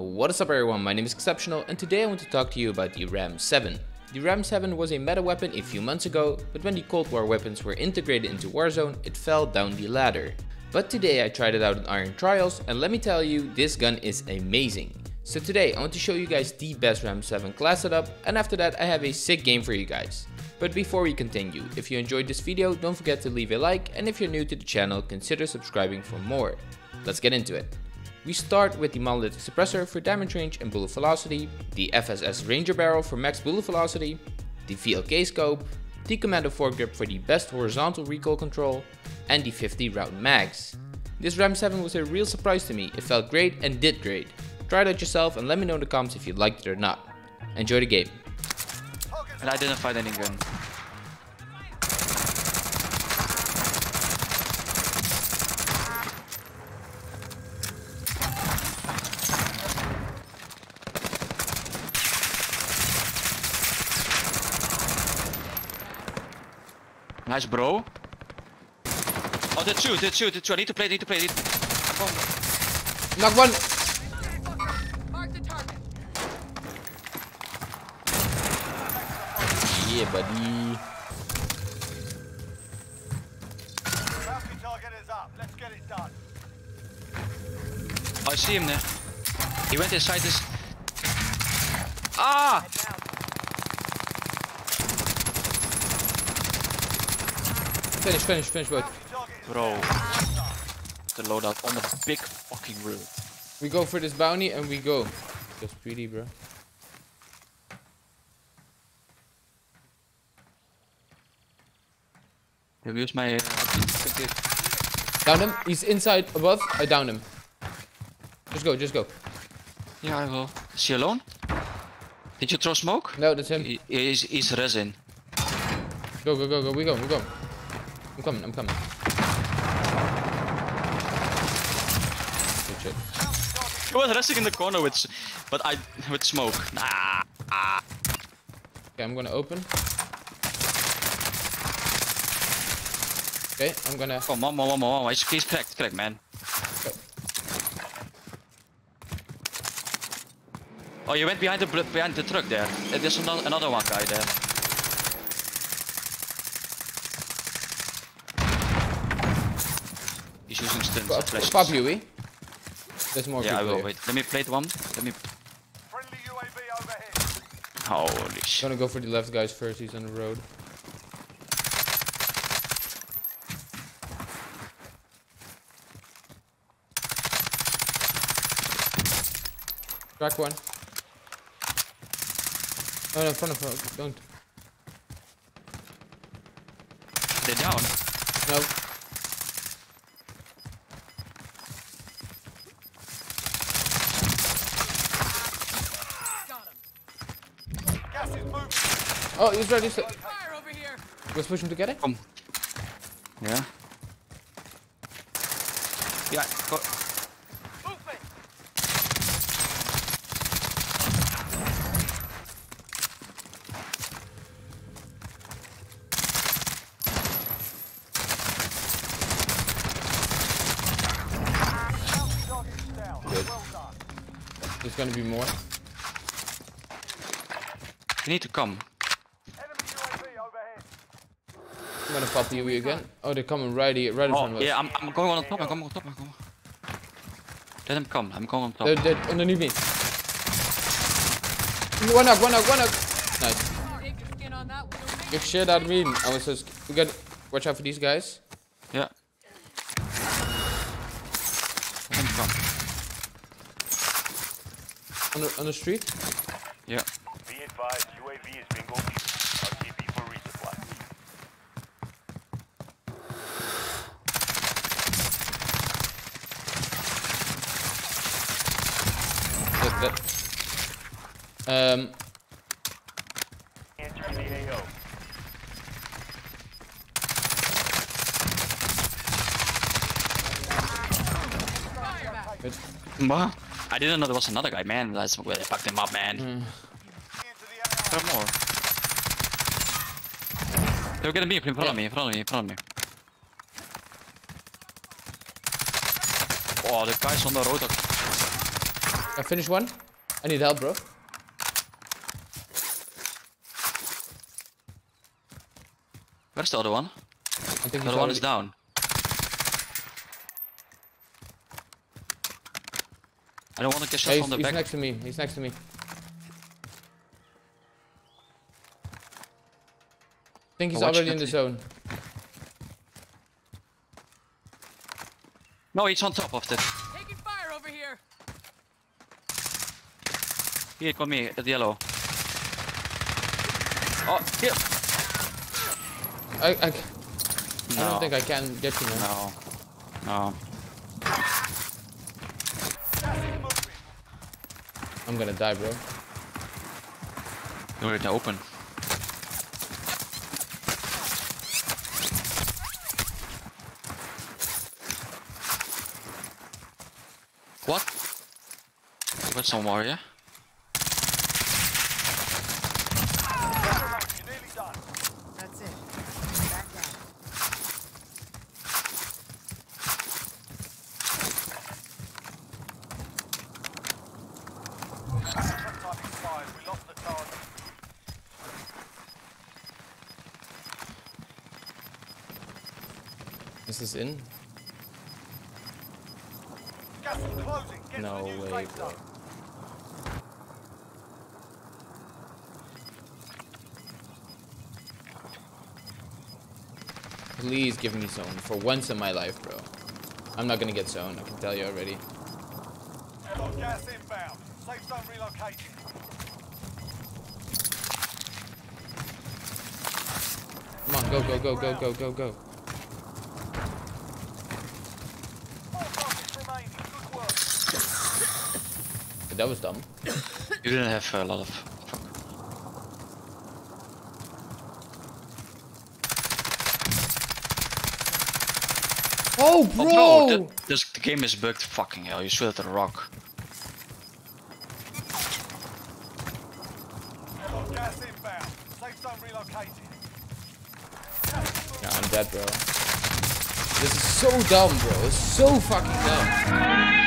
What is up everyone, my name is Xsebtional and today I want to talk to you about the RAM-7. The RAM-7 was a meta weapon a few months ago, but when the Cold War weapons were integrated into Warzone, it fell down the ladder. But today I tried it out in Iron Trials and let me tell you, this gun is amazing. So today I want to show you guys the best RAM-7 class setup, and after that I have a sick game for you guys. But before we continue, if you enjoyed this video, don't forget to leave a like, and if you're new to the channel, consider subscribing for more. Let's get into it. We start with the monolith suppressor for damage range and bullet velocity, the FSS Ranger barrel for max bullet velocity, the VLK scope, the commando foregrip for the best horizontal recoil control, and the 50 round mags. This RAM-7 was a real surprise to me, it felt great and did great. Try it out yourself and let me know in the comments if you liked it or not. Enjoy the game. And I didn't find any gun. Nice, bro. Oh, they shoot. I need to play, I need to play. Knock one. Mark the target. Yeah, buddy. Crafty target is up. Let's get it done. I see him there. He went inside this. Ah! Finish, both. Bro. The loadout on the big fucking room. We go for this bounty and we go. That's pretty, bro. Have you used my... Down him. He's inside, above. I down him. Just go. Yeah, I will. Is he alone? Did you throw smoke? No, that's him. He's resin. Go. We go. I'm coming. Good shit. He was resting in the corner with smoke. Nah. Okay, I'm gonna open. Okay, I'm gonna... Oh, one more. He's cracked, man. Okay. Oh, you went behind the truck there. There's another one guy there. Pop Huey. There's more. Yeah, I will wait. Let me plate one. Friendly UAV overhead. Holy shit! I'm gonna go for the left guys first. He's on the road. Crack one. Oh no! In front. Don't. They're down. No. Oh, he's ready. Let's push him together. Yeah. Go. Good. There's gonna be more. You need to come. I'm gonna pop you again. Oh, they're coming right in front of us. Yeah, I'm going on top. I'm coming on top. Let them come. I'm going on top. They're underneath me. One knock. Nice. Good shit, I mean. I was just... We gotta watch out for these guys. Yeah. Let them come. On the street? Yeah. Be advised, UAV is bingo. RTB for resupply. Enter the AO. What? I didn't know there was another guy, man. That's where they fucked him up, man. There are more. They're gonna be in front of me. Oh, the guys on the road are... I finished one. I need help, bro. Where's the other one? I think the other one is down. I don't want to get shot from the back. He's next to me. He's next to me. I think he's already in the zone. No, he's on top of this. Taking fire over here. Here, come here at yellow. Oh, here. I don't think I can get to him. No. No. I'm gonna die, bro. We're in the open. What? What's some more, yeah? That's it. Back down. We lost the target. This is in. No way, bro. Please give me zone for once in my life, bro. I'm not gonna get zone, I can tell you already. Gas inbound. Safe zone relocation. Come on, go, go, go, go, go, go, go. That was dumb. You didn't have a lot of fuck. Oh, bro! Oh, no, the game is bugged. Fucking hell, you shoot at the rock. Gas inbound. Safe zone relocated. Nah, I'm dead, bro. This is so dumb, bro. It's so fucking dumb.